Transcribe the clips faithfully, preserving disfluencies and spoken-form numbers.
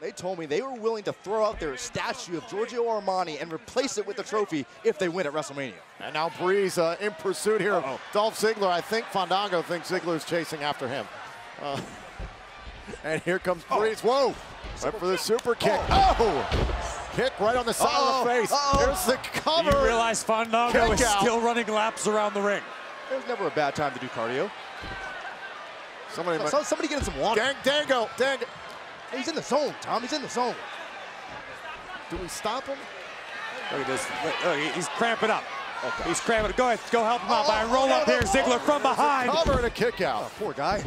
They told me they were willing to throw out their statue of Giorgio Armani and replace it with the trophy if they win at WrestleMania. And now Breeze uh, in pursuit here. Uh-oh. Dolph Ziggler, I think Fandango thinks Ziggler's chasing after him. Uh, and here comes Breeze. Oh. Whoa! Right for the super kick. Oh! oh. Kick right on the side uh-oh. of the face. Uh-oh. There's the cover. You realize Fandango kick is out. still running laps around the ring. There's never a bad time to do cardio. Somebody, so, somebody get in some water. Dang, Dango, Dango. He's in the zone, Tom. He's in the zone. Do we stop him? Look at this. Look, look, he's cramping up. Okay. He's cramping. Go ahead. Go help him out. Oh, By oh, roll oh, up oh, here, Ziggler oh, from behind. Cover and a kick out. Oh, poor guy.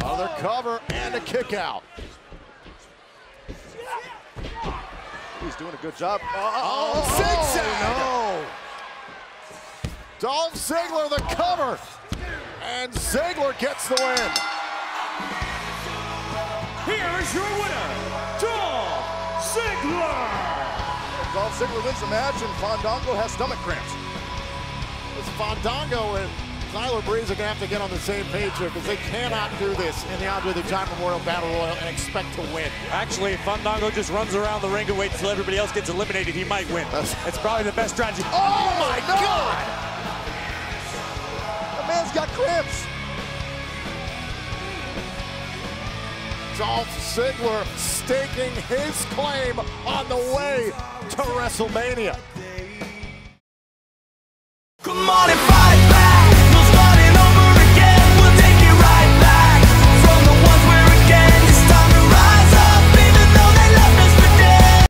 Another cover and a kick out. He's doing a good job. Oh, oh, oh zigzag. Oh, no. Dolph Ziggler, the cover. And Ziggler gets the win. Here is your winner, Dolph Ziggler. Dolph Ziggler wins the match, and Fandango has stomach cramps. It's Fandango and Tyler Breeze are going to have to get on the same page here because they cannot do this in the Andre the Giant Memorial Battle Royal and expect to win. Actually, if Fandango just runs around the ring and waits until everybody else gets eliminated, he might win. That's, That's probably the best strategy. Oh, oh my no. God! Man's got cramps. Dolph Ziggler staking his claim on the way to WrestleMania.